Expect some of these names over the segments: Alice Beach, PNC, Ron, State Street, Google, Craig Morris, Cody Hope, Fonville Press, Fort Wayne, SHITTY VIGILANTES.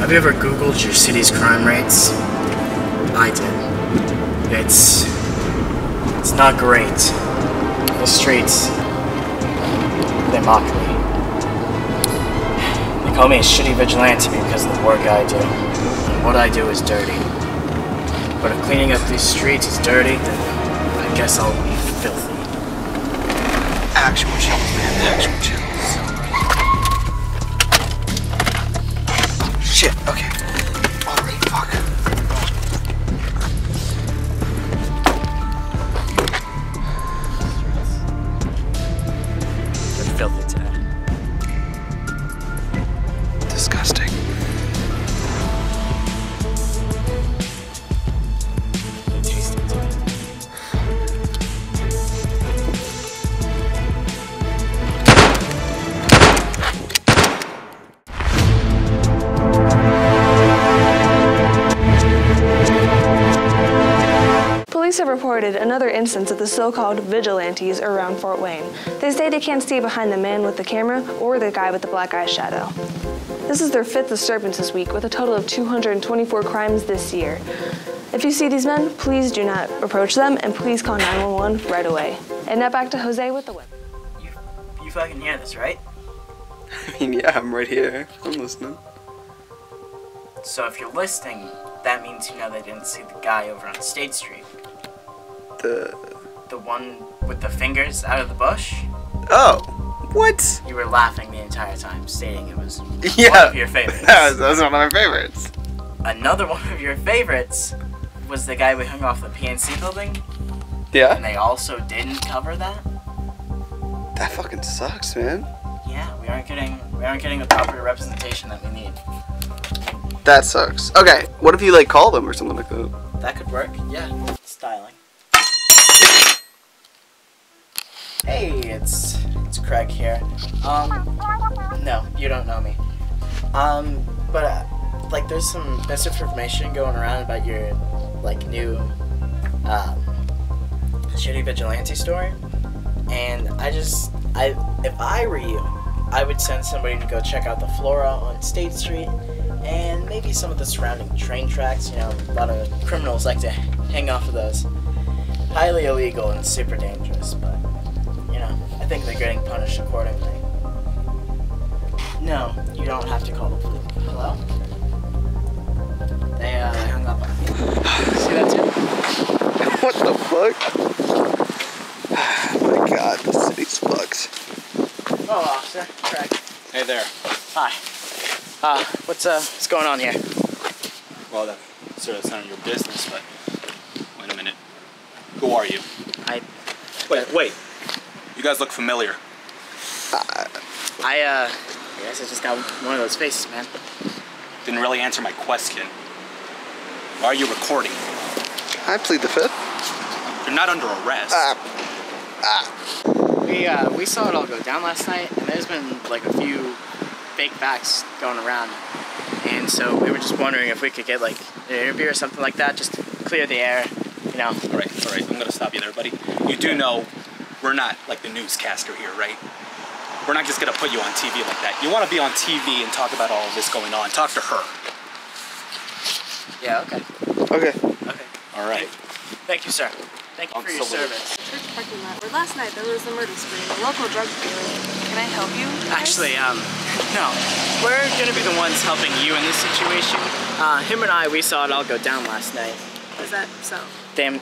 Have you ever Googled your city's crime rates? I did. It's not great. The streets, they mock me. They call me a shitty vigilante because of the work I do. And what I do is dirty. But if cleaning up these streets is dirty, then I guess I'll be filthy. Actual chills, man. Actual chills. Shit, okay. Alright, fuck. They're filthy, Ted. Disgusting. Police have reported another instance of the so-called vigilantes around Fort Wayne. They say they can't see behind the man with the camera or the guy with the black eye shadow. This is their fifth disturbance this week, with a total of 224 crimes this year. If you see these men, please do not approach them, and please call 911 right away. And now back to Jose with the whip. You fucking hear this, right? I mean, yeah, I'm right here. I'm listening. So if you're listening, that means you know they didn't see the guy over on State Street. The one with the fingers out of the bush? Oh, what? You were laughing the entire time, stating it was one of your favorites. That was one of my favorites. Another one of your favorites was the guy we hung off the PNC building. Yeah. And they also didn't cover that. That fucking sucks, man. Yeah, we aren't getting the proper representation that we need. That sucks. Okay, what if you like call them or something like that? That could work. Yeah, styling. Hey, it's Craig here. No, you don't know me. But there's some misinformation going around about your, new, shitty vigilante story. And if I were you, I would send somebody to go check out the flora on State Street and maybe some of the surrounding train tracks. You know, a lot of criminals like to hang off of those. Highly illegal and super dangerous, but I think they're getting punished accordingly. No, you don't have to call the police. Hello? They hung up on me. See that too? What the fuck? Oh my god, the city's fucked. Oh, officer. Craig. Hey there. Hi. What's going on here? Well, that's none of your business, but wait a minute. Who are you? Wait. You guys look familiar. I guess I just got one of those faces, man. Didn't really answer my question. Why are you recording? I plead the fifth. You're not under arrest. We saw it all go down last night, and there's been a few fake facts going around. And so we were just wondering if we could get an interview or something like that, just to clear the air, All right, I'm gonna stop you there, buddy. You do know we're not the newscaster here, right? We're not just gonna put you on TV like that. You wanna be on TV and talk about all of this going on. Talk to her. Yeah, okay. Okay. All right. Thank you, sir. Thank you for your service. Church parking lot, where last night there was a murder spree, a local drug dealer. Can I help you guys? Actually, no. We're gonna be the ones helping you in this situation. Him and I, we saw it all go down last night. Is that so? Damn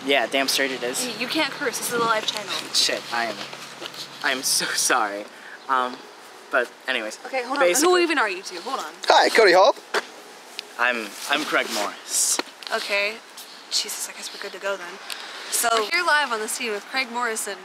straight it is. You can't curse, this is a live channel. Shit, I am so sorry. But anyways. Okay, hold on, who even are you two? Hold on. Hi, Cody Hope. I'm Craig Morris. Okay, Jesus, I guess we're good to go then. So, we're here live on the scene with Craig Morris and,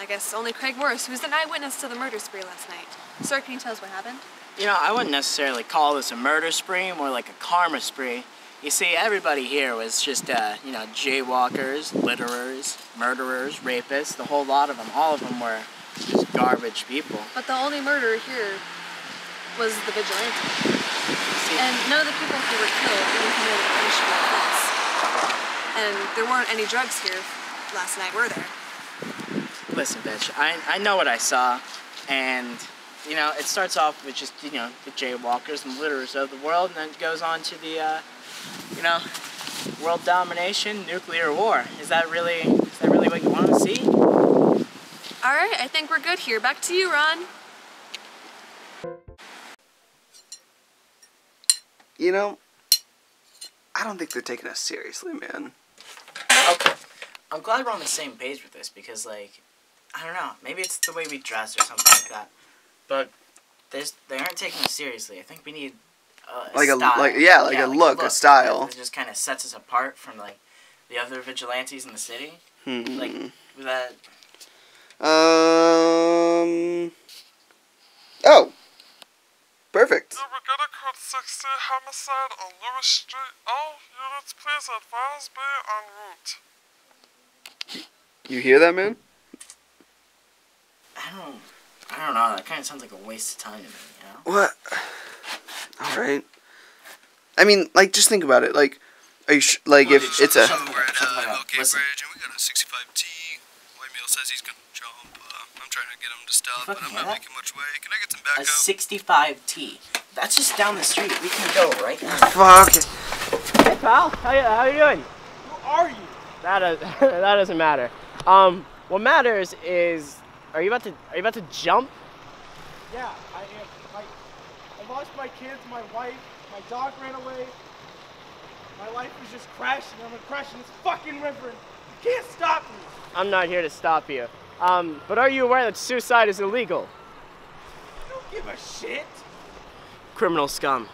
I guess, only Craig Morris, who's an eyewitness to the murder spree last night. Sir, can you tell us what happened? I wouldn't necessarily call this a murder spree, more like a karma spree. You see, everybody here was just, jaywalkers, litterers, murderers, rapists, the whole lot of them. All of them were just garbage people. But the only murderer here was the vigilante. And none of the people who were killed were committed punishable offense. And there weren't any drugs here last night, were there? Listen, bitch, I know what I saw, and you know, it starts off with just, you know, the jaywalkers and litterers of the world, and then it goes on to the, you know, world domination, nuclear war. Is that really what you want to see? All right, I think we're good here. Back to you, Ron. You know, I don't think they're taking us seriously, man. Okay. I'm glad we're on the same page with this because, like, I don't know, maybe it's the way we dress or something like that. But they aren't taking us seriously. I think we need a look, a style. It just kind of sets us apart from, like, the other vigilantes in the city. Mm-hmm. Like, with that... Oh! Perfect. Yeah, we're gonna code 60 homicide on Lewis Street. All units, please advise me en route. You hear that, man? I don't know. That kind of sounds like a waste of time to me, you know? What? All right. I mean, like, just think about it. Like, are you like, well, if it's a... We're at Lookout Bridge, and we got a 65T. Waymill says he's gonna jump. I'm trying to get him to stop, but I'm not making much way. Can I get some backup? A 65T. That's just down the street. We can go right now. Fuck. Hey, pal. How you doing? Who are you? That doesn't matter. What matters is... Are you about to jump? Yeah, I am. I lost my kids, my wife, my dog ran away. My life was just crashing. I'm gonna crash in this fucking river. You can't stop me. I'm not here to stop you. But are you aware that suicide is illegal? I don't give a shit. Criminal scum.